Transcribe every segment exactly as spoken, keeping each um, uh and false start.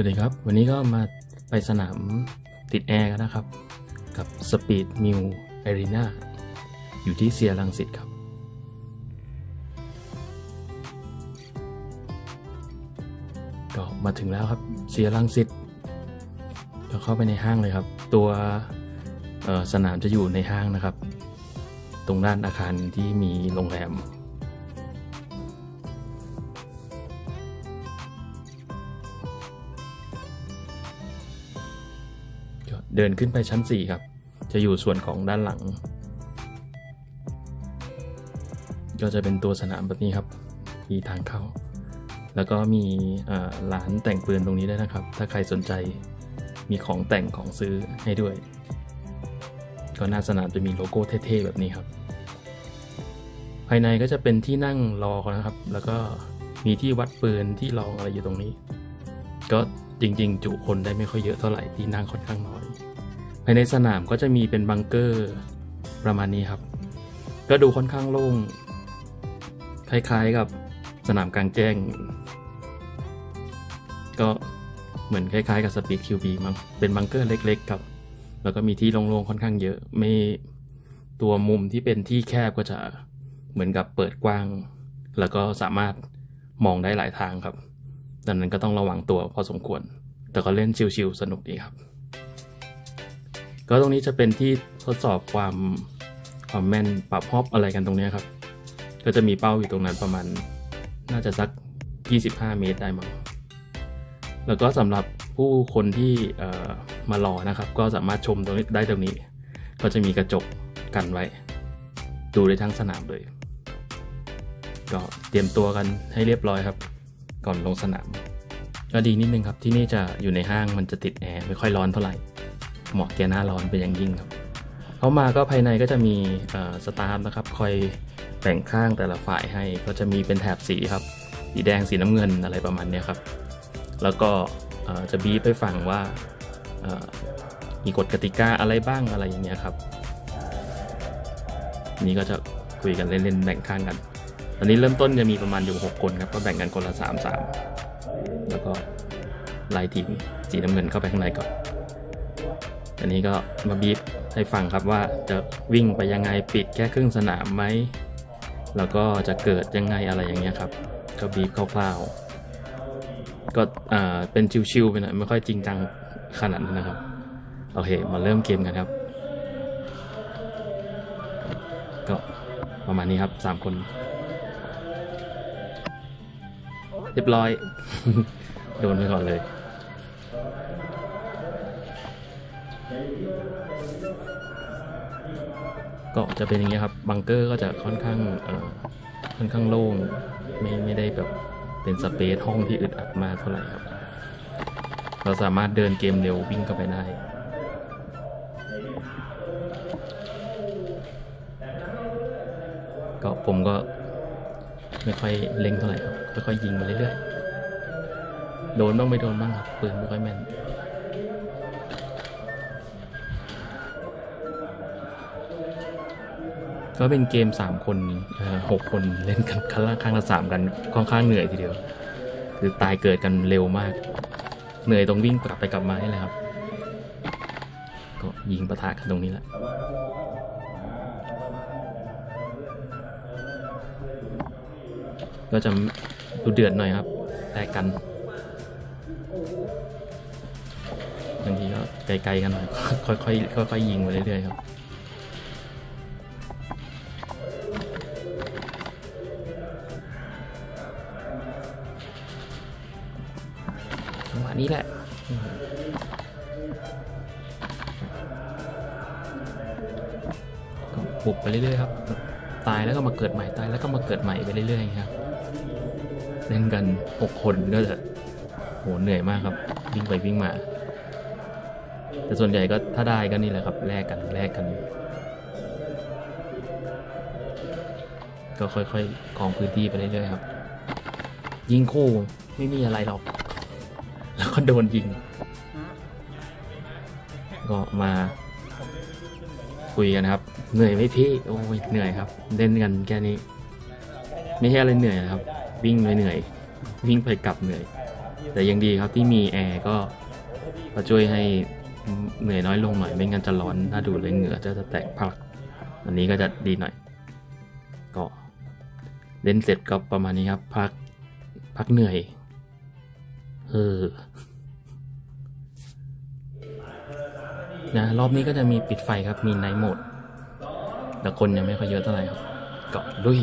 สวัสดีครับวันนี้ก็มาไปสนามติดแอร์กันนะครับกับ Speed Mill Arena อยู่ที่เซียรังสิตครับก็มาถึงแล้วครับเซียรังสิตก็เข้าไปในห้างเลยครับตัวสนามจะอยู่ในห้างนะครับตรงด้านอาคารที่มีโรงแรมเดินขึ้นไปชั้นสี่ครับจะอยู่ส่วนของด้านหลังก็จะเป็นตัวสนามแบบนี้ครับมีทางเข้าแล้วก็มีร้านแต่งปืนตรงนี้ด้วยนะครับถ้าใครสนใจมีของแต่งของซื้อให้ด้วยก็หน้าสนามจะมีโลโก้เท่ๆแบบนี้ครับภายในก็จะเป็นที่นั่งรอนะครับแล้วก็มีที่วัดปืนที่รองอะไรอยู่ตรงนี้ก็จริงๆจุคนได้ไม่ค่อยเยอะเท่าไหร่ที่นั่งค่อนข้างน้อยภายในสนามก็จะมีเป็นบังเกอร์ประมาณนี้ครับก็ดูค่อนข้างโล่งคล้ายๆกับสนามกลางแจ้งก็เหมือนคล้ายๆกับ Speed คิว บี มั้งเป็นบังเกอร์เล็กๆครับแล้วก็มีที่โล่งๆค่อนข้างเยอะไม่ตัวมุมที่เป็นที่แคบก็จะเหมือนกับเปิดกว้างแล้วก็สามารถมองได้หลายทางครับดังนั้นก็ต้องระวังตัวพอสมควรแต่ก็เล่นชิลๆสนุกดีครับก็ตรงนี้จะเป็นที่ทดสอบความความแม่นปรับฮอปอะไรกันตรงนี้ครับก็จะมีเป้าอยู่ตรงนั้นประมาณน่าจะสักยี่สิบห้าเมตรได้มั้งแล้วก็สำหรับผู้คนที่มารอนะครับก็สามารถชมตรงนี้ได้ตรงนี้ก็จะมีกระจกกันไว้ดูได้ทั้งสนามเลยก็เตรียมตัวกันให้เรียบร้อยครับก่อนลงสนามก็ดีนิดนึงครับที่นี่จะอยู่ในห้างมันจะติดแอร์ไม่ค่อยร้อนเท่าไหร่เหมาะแก่หน้าร้อนเป็นอย่างยิ่งครับเข้ามาก็ภายในก็จะมีสตาฟนะครับคอยแบ่งข้างแต่ละฝ่ายให้ก็จะมีเป็นแถบสีครับสีแดงสีน้ำเงินอะไรประมาณนี้ครับแล้วก็จะบีบให้ฟังว่ามีกฎกติกาอะไรบ้างอะไรอย่างเงี้ยครับนี่ก็จะคุยกันเล่นๆแบ่งข้างกันตอนนี้เริ่มต้นจะมีประมาณอยู่หกคนครับก็แบ่งกันคนละสามสามแล้วก็ไล่ทีมสีน้ำเงินเข้าไปข้างในก่อนอันนี้ก็มาบีบให้ฟังครับว่าจะวิ่งไปยังไงปิดแค่ครึ่งสนามไหมแล้วก็จะเกิดยังไงอะไรอย่างเงี้ยครับก็บีบคร่าวๆก็อ่าเป็นชิวๆไปหน่อยไม่ค่อยจริงจังขนาดนั้นนะครับโอเคมาเริ่มเกมกันครับก็ประมาณนี้ครับสามคนเรียบร้อยโดนไปก่อนเลยก็จะเป็นอย่างเงี้ยครับบังเกอร์ก็จะค่อนข้างค่อนข้างโล่งไม่ไม่ได้แบบเป็นสเปซห้องที่อึดอัดมากเท่าไหร่ครับเราสามารถเดินเกมเร็ววิ่งเข้าไปได้ก็ผมก็ไม่ค่อยเล็งเท่าไหร่ครับค่อยๆยิงมาเรื่อยๆโดนบ้างไม่โดนบ้างครับปืนไม่ค่อยแม่นก็เป็นเกมสามคนหกคนเล่นกันครั้งละสามกันค่อนข้างเหนื่อยทีเดียวคือตายเกิดกันเร็วมากเหนื่อยตรงวิ่งกลับไปกลับมานี่แหละครับก็ยิงปะทะกันตรงนี้แหละก็จะดูเดือดหน่อยครับแตกกันบางทีก็ไกลๆกันหน่อยค่อยๆค่อยๆยิงไปเรื่อยๆครับจังหวะนี้แหละก็บุกไปเรื่อยๆครับตายแล้วก็มาเกิดใหม่ตายแล้วก็มาเกิดใหม่ไปเรื่อยๆครับเล่นกันหกคนก็จะโหเหนื่อยมากครับวิ่งไปวิ่งมาแต่ส่วนใหญ่ก็ถ้าได้ก็นี่แหละครับแลกกันแลกกันก็ค่อยๆกองพื้นที่ไปเรื่อยๆครับยิงคู่ไม่มีอะไรหรอกแล้วก็โดนยิงก็มาคุยกันครับเหนื่อยไหมพี่โอ้ยเหนื่อยครับเล่นกันแค่นี้ไม่ใช่อะไรเหนื่อยครับวิ่งไปเหนื่อยวิ่งไปกลับเหนื่อย แต่ยังดีครับที่มีแอร์ก็มาช่วยให้เหนื่อยน้อยลงหน่อยไม่งั้นจะร้อนน่าดูเลยเหงื่อจะแตกพลักอันนี้ก็จะดีหน่อยก็เล่นเสร็จก็ประมาณนี้ครับพักพักเหนื่อยเออนะรอบนี้ก็จะมีปิดไฟครับมีไนท์โหมดแต่คนยังไม่ค่อยเยอะเท่าไหร่ครับก็ลุย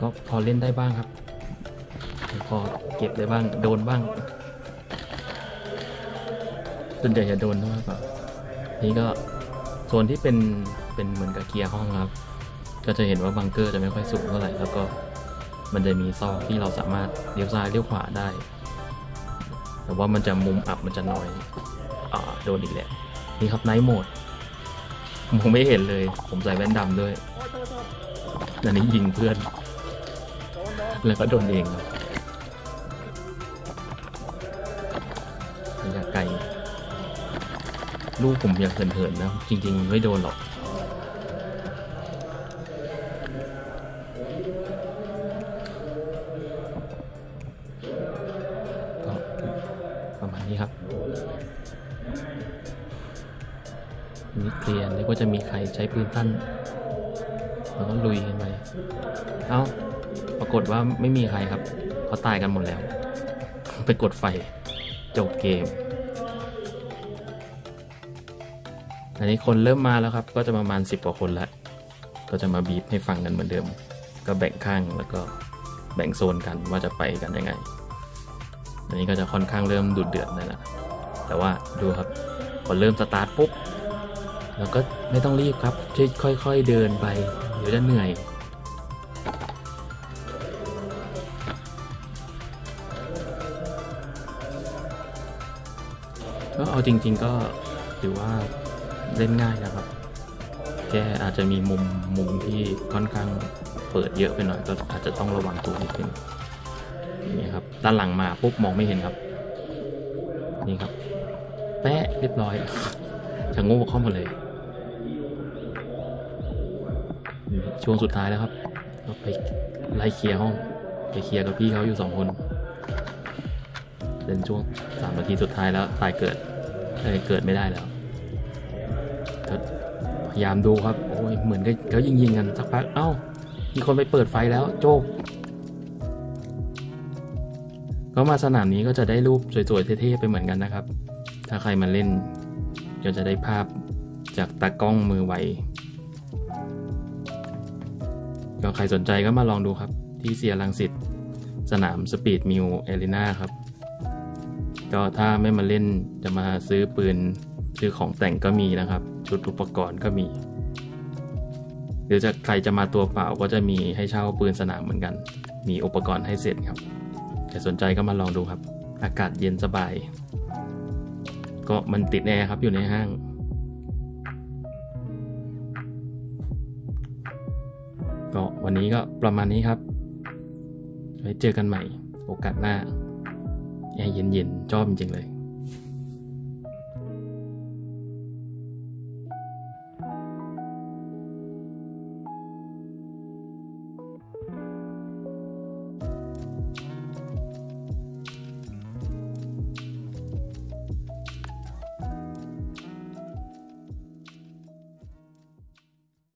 ก็พอเล่นได้บ้างครับพอเก็บได้บ้างโดนบ้างจนใหญ่จะโดนมากกว่านี่ก็โซนที่เป็นเป็นเหมือนกับเกียร์ห้องครับก็จะเห็นว่าบังเกอร์จะไม่ค่อยสูงเท่าไหร่แล้วก็มันจะมีซอกที่เราสามารถเลี้ยวซ้ายเลี้ยวขวาได้แต่ว่ามันจะมุมอับมันจะน้อยอ่าโดนอีกแหละนี่ครับไนท์โหมดผมไม่เห็นเลยผมใส่แว่นดำด้วยอันนี้ยิงเพื่อนแล้วก็โดนเองครับอยากไกลลูกผมอยากเหินๆนะจริงๆไม่โดนหรอกประมาณนี้ครับนี่เกลียนแล้วก็จะมีใครใช้ปืนสั้นแล้วก็ลุยกันไปเอ้าปรากฏว่าไม่มีใครครับเขาตายกันหมดแล้วไปกดไฟจบเกมอันนี้คนเริ่มมาแล้วครับก็จะประมาณสิบกว่าคนแล้วก็จะมาบีบให้ฟังกันเหมือนเดิมก็แบ่งข้างแล้วก็แบ่งโซนกันว่าจะไปกันยังไงอันนี้ก็จะค่อนข้างเริ่มดุเดือดเลยนะแต่ว่าดูครับพอเริ่มสตาร์ทปุ๊บแล้วก็ไม่ต้องรีบครับค่อยๆเดินไปเดี๋ยวจะเหนื่อยก็เอาจริงๆก็ถือว่าเล่นง่ายนะครับแค่อาจจะมีมุมมุมที่ค่อนข้างเปิดเยอะไปหน่อยก็อาจจะต้องระวังตัวนิดนึงนี่ครับด้านหลังมาปุ๊บมองไม่เห็นครับนี่ครับแปะเรียบร้อยชะโงกเข้ามาเลยช่วงสุดท้ายแล้วครับก็ไปไล่เคลียร์ห้องไปเคลียร์กับพี่เขาอยู่สองคนเป็นช่วงสามนาทีสุดท้ายแล้วตายเกิดเลยเกิดไม่ได้แล้วพยายามดูครับโอ้ยเหมือนเขายิงยิงกันสักพักเอ้ามีคนไปเปิดไฟแล้วโจกก็มาสนามนี้ก็จะได้รูปสวยๆเท่ๆไปเหมือนกันนะครับถ้าใครมาเล่นก็จะได้ภาพจากตากล้องมือไวก็ใครสนใจก็มาลองดูครับที่เซียรังสิตสนามสปีดมิวเอลิน่าครับก็ถ้าไม่มาเล่นจะมาซื้อปืนซื้อของแต่งก็มีนะครับชุดอุปกรณ์ก็มีหรือจะใครจะมาตัวเปล่าก็จะมีให้เช่าปืนสนามเหมือนกันมีอุปกรณ์ให้เสร็จครับใครสนใจก็มาลองดูครับอากาศเย็นสบายก็มันติดแอร์ครับอยู่ในห้างก็วันนี้ก็ประมาณนี้ครับไว้เจอกันใหม่โอกาสหน้าแอร์เย็นๆชอบจริงๆเลย